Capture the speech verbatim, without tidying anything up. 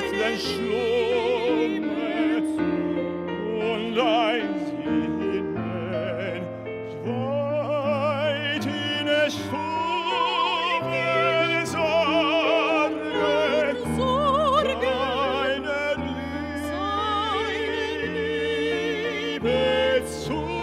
leisen Schlummer und leis hinein, weit in der Stube Sorge, Sorge, deine Liebe zu.